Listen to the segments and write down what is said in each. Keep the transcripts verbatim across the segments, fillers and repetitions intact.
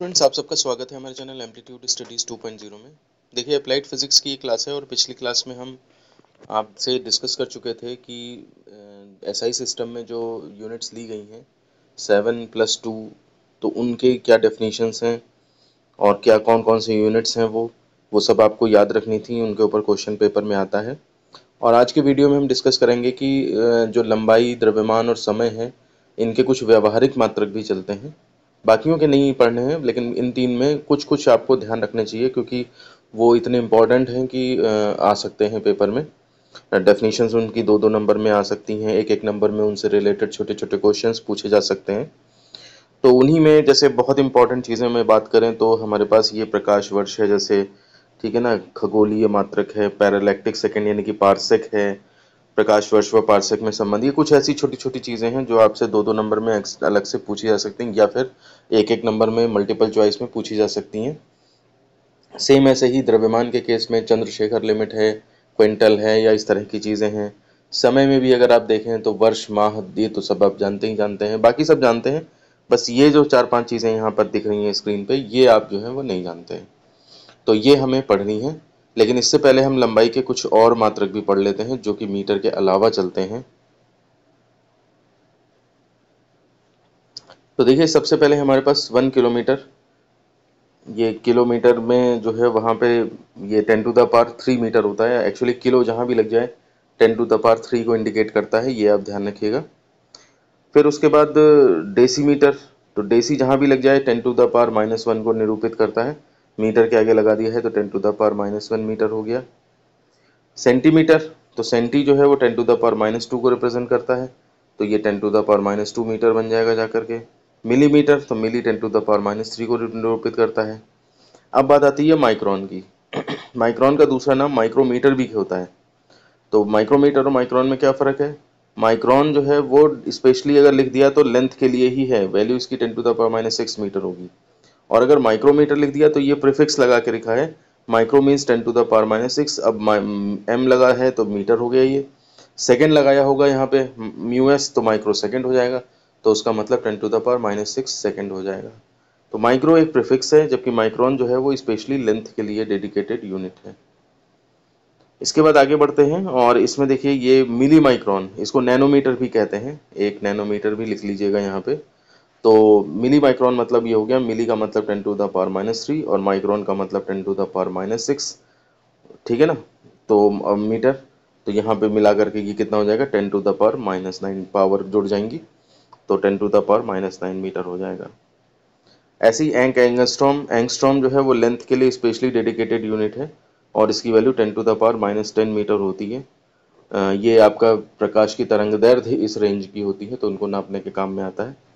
Friends आप सबका स्वागत है हमारे channel amplitude studies two point zero में। देखिए अप्लाइड फिजिक्स की क्लास है और पिछली क्लास में हम आपसे डिस्कस कर चुके थे कि एसआई सिस्टम में जो यूनिट्स ली गई हैं सेवन प्लस टू, तो उनके क्या डेफिनेशंस हैं और क्या कौन कौन से यूनिट्स हैं वो वो सब आपको याद रखनी थी। उनके ऊपर क्वेश्चन पेपर में आता है। और आज के वीडियो में हम डिस्कस करेंगे कि जो लंबाई, द्रव्यमान और समय है, इनके कुछ व्यावहारिक मात्रक भी चलते हैं। बाकियों के नहीं पढ़ने हैं, लेकिन इन तीन में कुछ कुछ आपको ध्यान रखने चाहिए क्योंकि वो इतने इम्पॉर्टेंट हैं कि आ सकते हैं पेपर में। डेफिनेशंस उनकी दो दो नंबर में आ सकती हैं, एक एक नंबर में उनसे रिलेटेड छोटे छोटे क्वेश्चंस पूछे जा सकते हैं। तो उन्हीं में जैसे बहुत इंपॉर्टेंट चीज़ें में बात करें तो हमारे पास ये प्रकाश वर्ष है जैसे, ठीक है ना, खगोलीय मात्रक है, पैरालैक्टिक सेकेंड यानी कि पार्सेक है, प्रकाश वर्ष व पार्सेक में संबंध। ये कुछ ऐसी छोटी छोटी चीज़ें हैं जो आपसे दो दो नंबर में अलग से पूछी जा सकती हैं या फिर एक एक नंबर में मल्टीपल चॉइस में पूछी जा सकती हैं। सेम ऐसे ही द्रव्यमान के केस में चंद्रशेखर लिमिट है, क्विंटल है, या इस तरह की चीज़ें हैं। समय में भी अगर आप देखें तो वर्ष, माह, ये तो सब आप जानते ही जानते हैं, बाकी सब जानते हैं। बस ये जो चार पाँच चीज़ें यहाँ पर दिख रही हैं स्क्रीन पर, ये आप जो है वो नहीं जानते हैं, तो ये हमें पढ़नी है। लेकिन इससे पहले हम लंबाई के कुछ और मात्रक भी पढ़ लेते हैं जो कि मीटर के अलावा चलते हैं। तो देखिए सबसे पहले हमारे पास वन किलोमीटर, ये किलोमीटर में जो है वहाँ पे ये ten to the power three meter होता है। एक्चुअली किलो जहाँ भी लग जाए ten to the power three को इंडिकेट करता है, ये आप ध्यान रखिएगा। फिर उसके बाद डेसीमीटर, तो डेसी जहाँ भी लग जाए ten to the power minus one को निरूपित करता है। मीटर के आगे लगा दिया है तो ten to the power minus one meter हो गया। सेंटीमीटर, तो सेंटी जो है वो ten to the power minus two को रिप्रेजेंट करता है, तो ये ten to the power minus two meter बन जाएगा जाकर के। मिलीमीटर, तो milli ten to the power minus three को निरूपित करता है। अब बात आती है माइक्रोन की। माइक्रोन का दूसरा नाम माइक्रोमीटर भी होता है। तो माइक्रोमीटर और माइक्रोन में क्या फ़र्क है? माइक्रोन जो है वो स्पेशली अगर लिख दिया तो लेंथ के लिए ही है, वैल्यू इसकी ten to the power minus six meter होगी। और अगर माइक्रोमीटर लिख दिया तो ये प्रीफिक्स लगा के लिखा है, micro means ten to the power minus six. अब एम लगा है तो मीटर हो गया। ये सेकंड लगाया होगा यहाँ पे म्यू एस, तो माइक्रो सेकंड हो जाएगा, तो उसका मतलब ten to the power minus six second हो जाएगा। तो माइक्रो एक प्रीफिक्स है, जबकि माइक्रोन जो है वो स्पेशली लेंथ के लिए डेडिकेटेड यूनिट है। इसके बाद आगे बढ़ते हैं और इसमें देखिए ये मिली माइक्रोन, इसको नैनोमीटर भी कहते हैं, एक नैनोमीटर भी लिख लीजिएगा यहाँ पे। तो मिली माइक्रोन मतलब ये हो गया, मिली का मतलब ten to the power minus three और माइक्रोन का मतलब ten to the power minus six, ठीक है ना। तो मीटर, तो यहाँ पे मिला करके ये कितना हो जाएगा, ten to the power minus nine, power जुड़ जाएंगी तो ten to the power minus nine meter हो जाएगा। ऐसी एंक एंगस्ट्रॉम, एंगस्ट्रॉम जो है वो लेंथ के लिए स्पेशली डेडिकेटेड यूनिट है और इसकी value ten to the power minus ten meter होती है। ये आपका प्रकाश की तरंगदैर्ध्य इस रेंज की होती है, तो उनको नापने के काम में आता है।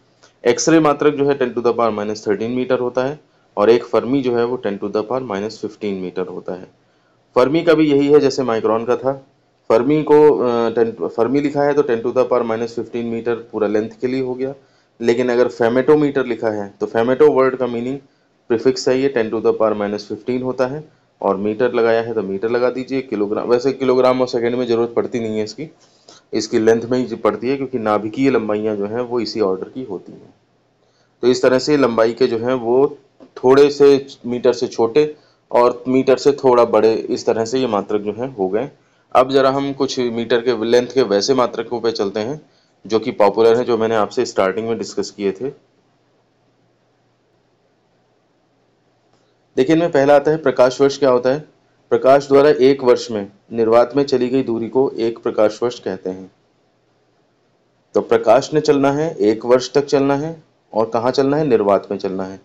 एक्सरे मात्रक जो है ten to the power minus thirteen meter होता है और एक फर्मी जो है वो ten to the power minus fifteen meter होता है। फर्मी का भी यही है जैसे माइक्रोन का था, फर्मी को टेन फर्मी लिखा है तो ten to the power minus fifteen meter पूरा लेंथ के लिए हो गया। लेकिन अगर फेमेटोमीटर लिखा है तो फेमेटो वर्ड का मीनिंग प्रीफिक्स है, ये ten to the power minus fifteen होता है और मीटर लगाया है तो मीटर लगा दीजिए। किलोग्राम, वैसे किलोग्राम और सेकेंड में ज़रूरत पड़ती नहीं है इसकी, इसकी लेंथ में ही पड़ती है क्योंकि नाभिकीय लंबाइयाँ जो हैं वो इसी ऑर्डर की होती हैं। तो इस तरह से लंबाई के जो हैं वो थोड़े से मीटर से छोटे और मीटर से थोड़ा बड़े, इस तरह से ये मात्रक जो हैं हो गए। अब ज़रा हम कुछ मीटर के लेंथ के वैसे मात्रकों पे चलते हैं जो कि पॉपुलर हैं, जो मैंने आपसे स्टार्टिंग में डिस्कस किए थे। देखिए इनमें पहला आता है प्रकाश वर्ष। क्या होता है? प्रकाश द्वारा एक वर्ष में निर्वात में चली गई दूरी को एक प्रकाश वर्ष कहते हैं। तो प्रकाश ने चलना है, एक वर्ष तक चलना है, और कहाँ चलना है? निर्वात में चलना है।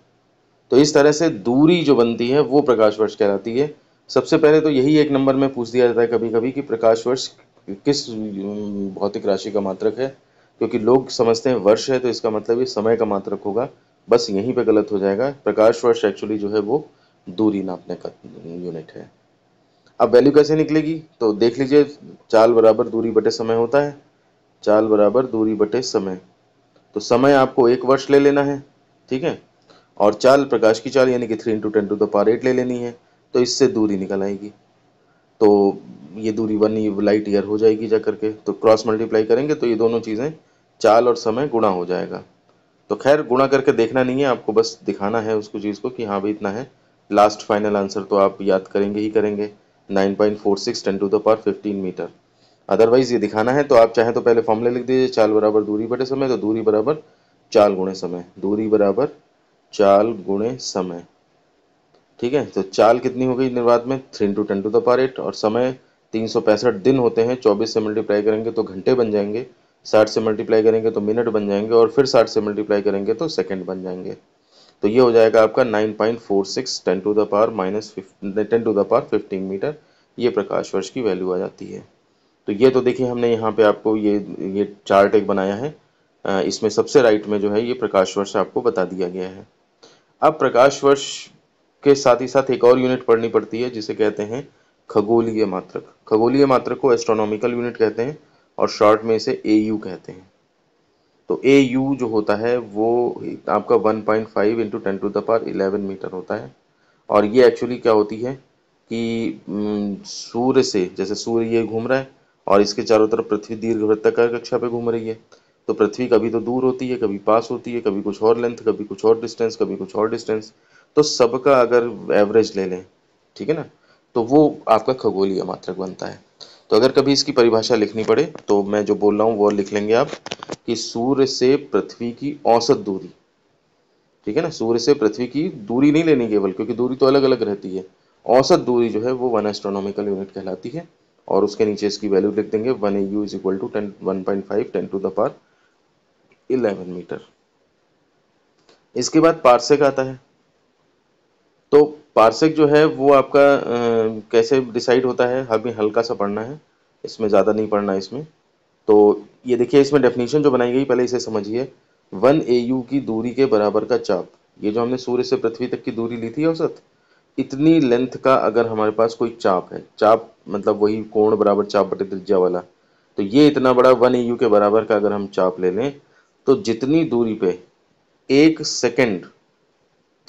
तो इस तरह से दूरी जो बनती है वो प्रकाश वर्ष कहलाती है। सबसे पहले तो यही एक नंबर में पूछ दिया जाता है कभी कभी कि प्रकाश वर्ष किस भौतिक राशि का मात्रक है, क्योंकि लोग समझते हैं वर्ष है तो इसका मतलब ये समय का मात्रक होगा। बस यहीं पर गलत हो जाएगा। प्रकाश वर्ष एक्चुअली जो है वो दूरी नापने का यूनिट है। अब वैल्यू कैसे निकलेगी? तो देख लीजिए, चाल बराबर दूरी बटे समय होता है, चाल बराबर दूरी बटे समय। तो समय आपको एक वर्ष ले लेना है, ठीक है, और चाल, प्रकाश की चाल यानी कि three into ten to the power eight ले लेनी है, तो इससे दूरी निकल आएगी। तो ये दूरी वन लाइट ईयर हो जाएगी जा करके। तो क्रॉस मल्टीप्लाई करेंगे तो ये दोनों चीज़ें, चाल और समय, गुणा हो जाएगा। तो खैर गुणा करके देखना नहीं है, आपको बस दिखाना है उसको चीज़ को कि हाँ भाई इतना है। लास्ट फाइनल आंसर तो आप याद करेंगे ही करेंगे nine point four six ten to the power fifteen meter. Otherwise ये दिखाना है तो आप चाहे तो पहले फॉर्मूले लिख दीजिए, चाल बराबर दूरी बटे समय, तो दूरी बराबर चाल गुणे समय, दूरी बराबर चाल गुणे समय, ठीक है। तो चाल कितनी हो गई निर्वात में three into ten to the power eight, और समय तीन सौ पैंसठ दिन होते हैं, चौबीस से मल्टीप्लाई करेंगे तो घंटे बन जाएंगे, साठ से मल्टीप्लाई करेंगे तो मिनट बन जाएंगे, और फिर साठ से मल्टीप्लाई करेंगे तो सेकंड बन जाएंगे। तो ये हो जाएगा आपका nine point four six ten to the power minus ten to the power fifteen meter, ये प्रकाश वर्ष की वैल्यू आ जाती है। तो ये तो देखिए हमने यहाँ पे आपको ये ये चार्ट एक बनाया है, इसमें सबसे राइट में जो है ये प्रकाश वर्ष आपको बता दिया गया है। अब प्रकाश वर्ष के साथ ही साथ एक और यूनिट पढ़नी पड़ती है जिसे कहते हैं खगोलीय मात्रक। खगोलीय मात्रक को एस्ट्रोनॉमिकल यूनिट कहते हैं और शॉर्ट में इसे ए यू कहते हैं। तो ए यू जो होता है वो आपका one point five into ten to the power eleven meter होता है। और ये एक्चुअली क्या होती है कि सूर्य से, जैसे सूर्य ये घूम रहा है और इसके चारों तरफ पृथ्वी दीर्घवृत्ताकार कक्षा पे घूम रही है, तो पृथ्वी कभी तो दूर होती है, कभी पास होती है, कभी कुछ और लेंथ, कभी कुछ और डिस्टेंस, कभी कुछ और डिस्टेंस, तो सबका अगर एवरेज ले लें, ठीक है ना, तो वो आपका खगोलीय मात्रक बनता है। तो अगर कभी इसकी परिभाषा लिखनी पड़े तो मैं जो बोल रहा हूँ वो लिख लेंगे आप, कि सूर्य से पृथ्वी की औसत दूरी, ठीक है ना, सूर्य से पृथ्वी की दूरी नहीं लेनी केवल, क्योंकि दूरी तो अलग अलग रहती है, औसत दूरी जो है वो वन एस्ट्रोनॉमिकल यूनिट कहलाती है। और उसके नीचे इसकी वैल्यू लिख देंगे one A U is equal to ten one point five ten to the power eleven meter. इसके बाद पार्सेक आता है। तो पार्सेक जो है वो आपका आ, कैसे डिसाइड होता है, हमें हल्का सा पढ़ना है, इसमें ज़्यादा नहीं पढ़ना है इसमें। तो ये देखिए इसमें डेफिनेशन जो बनाई गई पहले इसे समझिए, वन ए यू की दूरी के बराबर का चाप, ये जो हमने सूर्य से पृथ्वी तक की दूरी ली थी औसत, इतनी लेंथ का अगर हमारे पास कोई चाप है, चाप मतलब वही कोण बराबर चाप बटे त्रिज्या वाला, तो ये इतना बड़ा वन ए यू के बराबर का अगर हम चाप ले लें तो जितनी दूरी पे एक सेकेंड,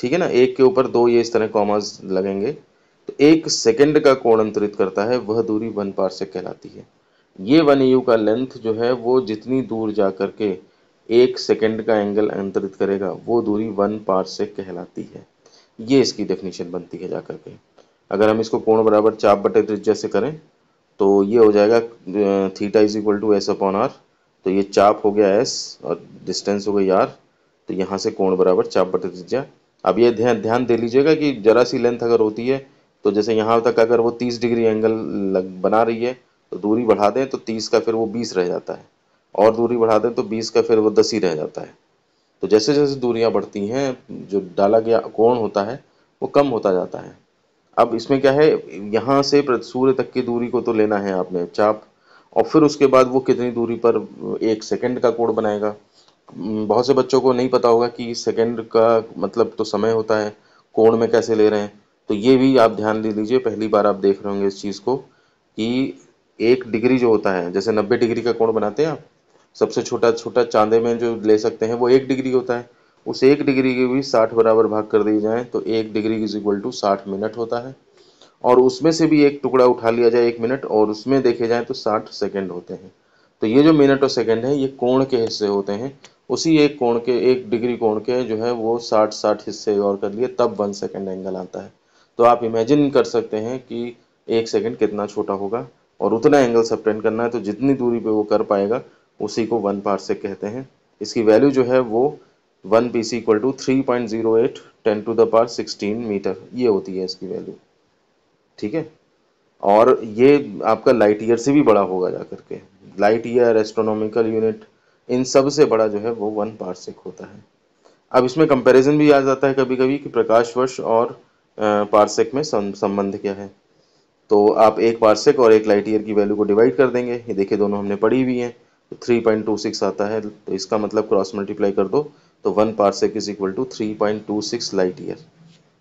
ठीक है ना, एक के ऊपर दो ये इस तरह कॉमास लगेंगे, तो एक सेकंड का कोण अंतरित करता है, वह दूरी वन पार्सेक कहलाती है। ये वन यू का लेंथ जो है वो जितनी दूर जा करके एक सेकंड का एंगल अंतरित करेगा वो दूरी वन पार्सेक कहलाती है। ये इसकी डेफिनेशन बनती है जा करके। अगर हम इसको कोण बराबर चाप बटे त्रिज्या से करें तो ये हो जाएगा theta is equal to S upon R, तो ये चाप हो गया एस और डिस्टेंस हो गई आर, तो यहाँ से कोण बराबर चाप बटे त्रिज्या। अब ये ध्यान ध्यान दे लीजिएगा कि जरा सी लेंथ अगर होती है तो जैसे यहाँ तक अगर वो तीस डिग्री एंगल लग बना रही है तो दूरी बढ़ा दें तो तीस का फिर वो बीस रह जाता है, और दूरी बढ़ा दें तो बीस का फिर वो दस ही रह जाता है। तो जैसे जैसे दूरियाँ बढ़ती हैं जो डाला गया कोण होता है वो कम होता जाता है। अब इसमें क्या है, यहाँ से सूर्य तक की दूरी को तो लेना है आपने चाप, और फिर उसके बाद वो कितनी दूरी पर एक सेकेंड का कोण बनाएगा। बहुत से बच्चों को नहीं पता होगा कि सेकंड का मतलब तो समय होता है, कोण में कैसे ले रहे हैं, तो ये भी आप ध्यान दे लीजिए। पहली बार आप देख रहे होंगे इस चीज़ को कि एक डिग्री जो होता है, जैसे नब्बे डिग्री का कोण बनाते हैं आप, सबसे छोटा छोटा चांदे में जो ले सकते हैं वो एक डिग्री होता है, उस एक डिग्री के भी साठ बराबर भाग कर दिए जाएँ तो एक डिग्री इज इक्वल टू साठ मिनट होता है, और उसमें से भी एक टुकड़ा उठा लिया जाए एक मिनट और उसमें देखे जाए तो साठ सेकेंड होते हैं। तो ये जो मिनट और सेकेंड है ये कोण के हिस्से होते हैं, उसी एक कोण के एक डिग्री कोण के जो है वो साठ साठ हिस्से और कर लिए तब वन सेकेंड एंगल आता है। तो आप इमेजिन कर सकते हैं कि एक सेकेंड कितना छोटा होगा, और उतना एंगल सबट्रैक्ट करना है तो जितनी दूरी पे वो कर पाएगा उसी को वन पार्सेक कहते हैं। इसकी वैल्यू जो है वो one P C equal to three point zero eight ten to the power sixteen meter ये होती है इसकी वैल्यू, ठीक है। और ये आपका लाइट ईयर से भी बड़ा होगा जा करके, लाइट ईयर, एस्ट्रोनॉमिकल यूनिट, इन सब से बड़ा जो है वो वन पार्सेक होता है। अब इसमें कंपैरिजन भी आ जाता है कभी कभी कि प्रकाश वर्ष और पार्सेक में संबंध क्या है। तो आप एक पार्सेक और एक लाइट ईयर की वैल्यू को डिवाइड कर देंगे, ये देखिए दोनों हमने पढ़ी हुई हैं, तो थ्री पॉइंट टू सिक्स आता है, तो इसका मतलब क्रॉस मल्टीप्लाई कर दो तो one parsec is equal to three point two six light year.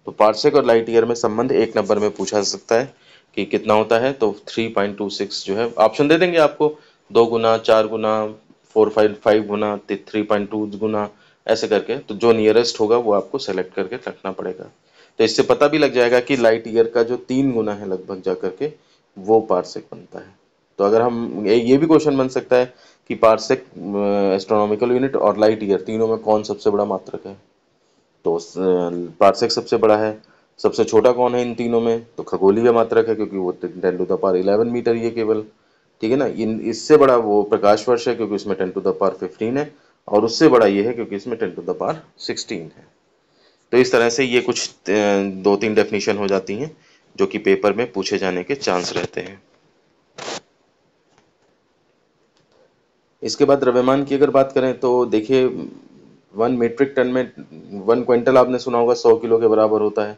तो पार्सेक और लाइट ईयर में संबंध एक नंबर में पूछा जा सकता है कि कितना होता है, तो थ्री पॉइंट टू सिक्स जो है ऑप्शन दे देंगे आपको, दो गुना, चार गुना, फोर फाइव फाइव गुना, थ्री पॉइंट टू गुना, ऐसे करके, तो जो नियरेस्ट होगा वो आपको सेलेक्ट करके रखना पड़ेगा। तो इससे पता भी लग जाएगा कि लाइट ईयर का जो तीन गुना है लगभग जा करके वो पार्सेक बनता है। तो अगर हम ये भी क्वेश्चन बन सकता है कि पार्सेक, एस्ट्रोनॉमिकल यूनिट और लाइट ईयर, तीनों में कौन सबसे बड़ा मात्रक है? तो पार्सेक सबसे बड़ा है। सबसे छोटा कौन है इन तीनों में? तो खगोलीय मात्रक है, क्योंकि वो ten to the power eleven meter ही है केवल, ठीक है ना। इन इससे बड़ा वो प्रकाश वर्ष है, क्योंकि उसमें ten to the power fifteen है, और उससे बड़ा ये है क्योंकि इसमें ten to the power sixteen है। तो इस तरह से ये कुछ दो तीन डेफिनेशन हो जाती हैं जो कि पेपर में पूछे जाने के चांस रहते हैं। इसके बाद द्रव्यमान की अगर बात करें तो देखिए, वन मीट्रिक टन में वन क्विंटल आपने सुना होगा सौ किलो के बराबर होता है,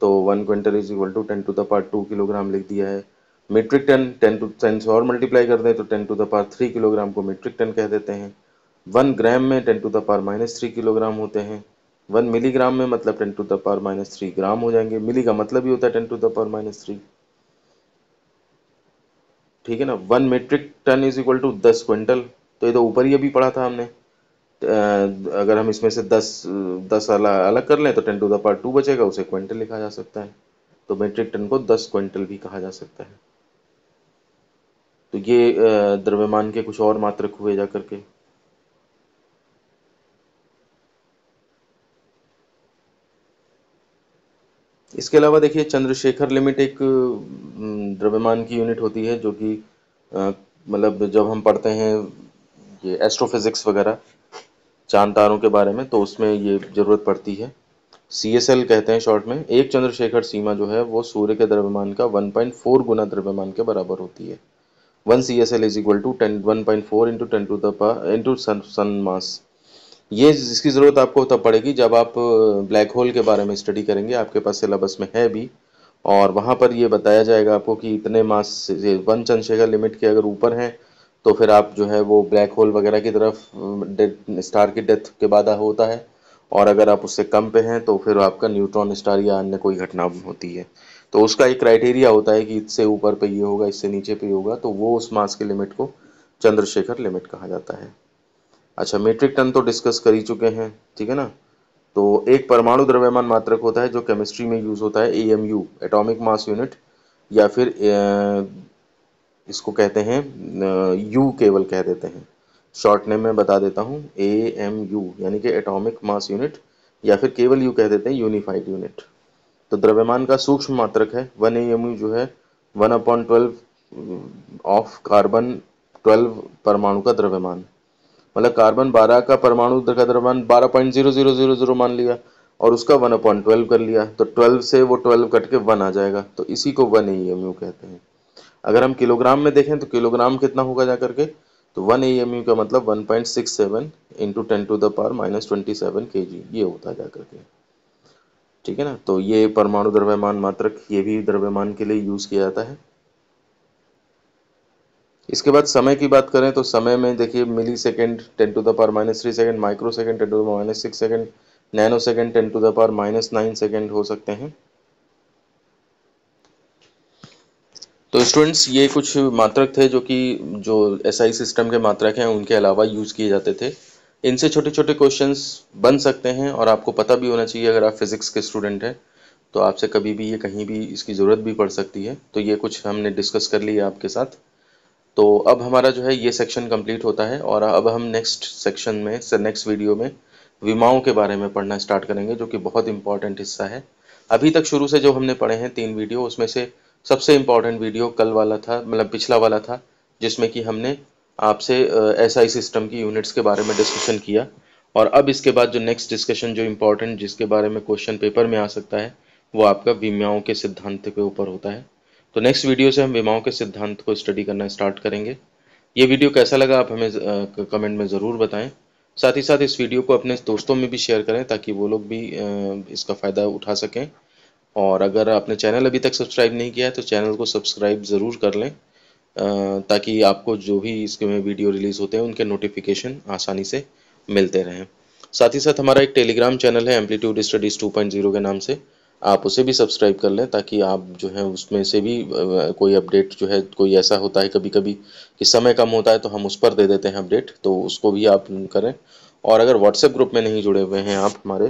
तो one quintal is equal to ten to the power two kilogram लिख दिया है। Metric ton ten to ten से और मल्टीप्लाई कर दें तो ten to the power three kilogram को मीट्रिक टन कह देते हैं। वन ग्राम में ten to the power minus three kilogram होते हैं। वन मिलीग्राम में मतलब ten to the power minus three gram हो जाएंगे। मिली का मतलब ही होता है ten to the power minus three, ठीक है ना। One metric ton is equal to दस क्विंटल, तो ये तो ऊपर ही अभी पढ़ा था हमने। अगर हम इसमें से दस दस अलग अलग कर लें तो ten to the power two बचेगा, उसे क्विंटल लिखा जा सकता है। तो मेट्रिक टन को दस क्विंटल भी कहा जा सकता है। तो ये द्रव्यमान के कुछ और मात्रक हुए जा करके। इसके अलावा देखिए, चंद्रशेखर लिमिट एक द्रव्यमान की यूनिट होती है जो कि मतलब जब हम पढ़ते हैं ये एस्ट्रोफिज़िक्स वगैरह चांद तारों के बारे में, तो उसमें ये ज़रूरत पड़ती है। सी एस एल कहते हैं शॉर्ट में। एक चंद्रशेखर सीमा जो है वो सूर्य के द्रव्यमान का वन पॉइंट फोर गुना द्रव्यमान के बराबर होती है। One C S L is equal to ten one point four into ten to the power into sun sun mass. ये इसकी ज़रूरत आपको तब पड़ेगी जब आप ब्लैक होल के बारे में स्टडी करेंगे, आपके पास सिलेबस में है भी, और वहाँ पर ये बताया जाएगा आपको कि इतने मास से वन चंद्रशेखर लिमिट के अगर ऊपर हैं तो फिर आप जो है वो ब्लैक होल वगैरह की तरफ, स्टार की डेथ के बाद होता है, और अगर आप उससे कम पे हैं तो फिर आपका न्यूट्रॉन स्टार या अन्य कोई घटना होती है। तो उसका एक क्राइटेरिया होता है कि इससे ऊपर पे ये होगा, इससे नीचे पे होगा, तो वो उस मास के लिमिट को चंद्रशेखर लिमिट कहा जाता है। अच्छा, मीट्रिक टन तो डिस्कस कर ही चुके हैं, ठीक है ना। तो एक परमाणु द्रव्यमान मात्रक होता है जो केमिस्ट्री में यूज़ होता है, A M U, atomic mass unit, या फिर इसको कहते हैं यू केवल कह देते हैं, शॉर्ट नेम में बता देता हूँ, ए एम यू यानी कि एटॉमिक मास यूनिट, या फिर केवल यू कह देते हैं, यूनिफाइड यूनिट। तो द्रव्यमान का सूक्ष्म मात्रक है। वन ए एम यू जो है one upon twelve of carbon twelve परमाणु का द्रव्यमान, मतलब कार्बन बारह का परमाणु का द्रव्यमान बारह point zero zero zero zero मान लिया और उसका वन अपॉइंट ट्वेल्व कर लिया, तो ट्वेल्व से वो ट्वेल्व कट के वन आ जाएगा, तो इसी को वन ए एम यू कहते हैं। अगर हम किलोग्राम में देखें तो किलोग्राम कितना होगा जा करके, तो वन ए एम यू का मतलब one point six seven into ten to the power minus twenty seven K G ये होता जा करके, ठीक है ना। तो ये परमाणु द्रव्यमान मात्रक, ये भी द्रव्यमान के लिए यूज़ किया जाता है। इसके बाद समय की बात करें तो समय में देखिए, मिली second ten to the power minus three second, micro second ten to the power minus six second, nano second ten to the power minus nine second हो सकते हैं। तो स्टूडेंट्स, ये कुछ मात्रक थे जो कि जो एसआई सिस्टम के मात्रक हैं उनके अलावा यूज़ किए जाते थे। इनसे छोटे छोटे क्वेश्चंस बन सकते हैं और आपको पता भी होना चाहिए। अगर आप फिजिक्स के स्टूडेंट हैं तो आपसे कभी भी ये कहीं भी इसकी ज़रूरत भी पड़ सकती है। तो ये कुछ हमने डिस्कस कर लिया आपके साथ। तो अब हमारा जो है ये सेक्शन कंप्लीट होता है और अब हम नेक्स्ट सेक्शन में से नेक्स्ट वीडियो में विमाओं के बारे में पढ़ना स्टार्ट करेंगे, जो कि बहुत इंपॉर्टेंट हिस्सा है। अभी तक शुरू से जो हमने पढ़े हैं तीन वीडियो, उसमें से सबसे इम्पॉर्टेंट वीडियो कल वाला था, मतलब पिछला वाला था, जिसमें कि हमने आपसे एसआई सिस्टम की यूनिट्स के बारे में डिस्कशन किया। और अब इसके बाद जो नेक्स्ट डिस्कशन जो इम्पोर्टेंट, जिसके बारे में क्वेश्चन पेपर में आ सकता है, वो आपका विमाओं के सिद्धांत के ऊपर होता है। तो नेक्स्ट वीडियो से हम विमाओं के सिद्धांत को स्टडी करना स्टार्ट करेंगे। ये वीडियो कैसा लगा आप हमें कमेंट में ज़रूर बताएं। साथ ही साथ इस वीडियो को अपने दोस्तों में भी शेयर करें ताकि वो लोग भी इसका फ़ायदा उठा सकें। और अगर आपने चैनल अभी तक सब्सक्राइब नहीं किया है तो चैनल को सब्सक्राइब ज़रूर कर लें ताकि आपको जो भी इसके में वीडियो रिलीज़ होते हैं उनके नोटिफिकेशन आसानी से मिलते रहें। साथ ही साथ हमारा एक टेलीग्राम चैनल है amplitude studies two point zero के नाम से, आप उसे भी सब्सक्राइब कर लें ताकि आप जो है उसमें से भी कोई अपडेट जो है, कोई ऐसा होता है कभी कभी कि समय कम होता है तो हम उस पर दे देते हैं अपडेट, तो उसको भी आप करें। और अगर व्हाट्सएप ग्रुप में नहीं जुड़े हुए हैं आप हमारे,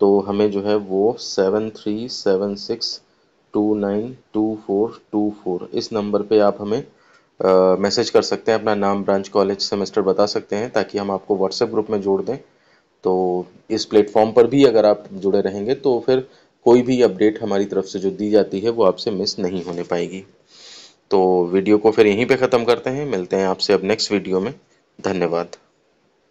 तो हमें जो है वो seven three seven six two nine two four two four इस नंबर पे आप हमें मैसेज कर सकते हैं, अपना नाम, ब्रांच, कॉलेज, सेमेस्टर बता सकते हैं ताकि हम आपको व्हाट्सएप ग्रुप में जोड़ दें। तो इस प्लेटफॉर्म पर भी अगर आप जुड़े रहेंगे तो फिर कोई भी अपडेट हमारी तरफ से जो दी जाती है वो आपसे मिस नहीं होने पाएगी। तो वीडियो को फिर यहीं पे ख़त्म करते हैं, मिलते हैं आपसे अब नेक्स्ट वीडियो में। धन्यवाद।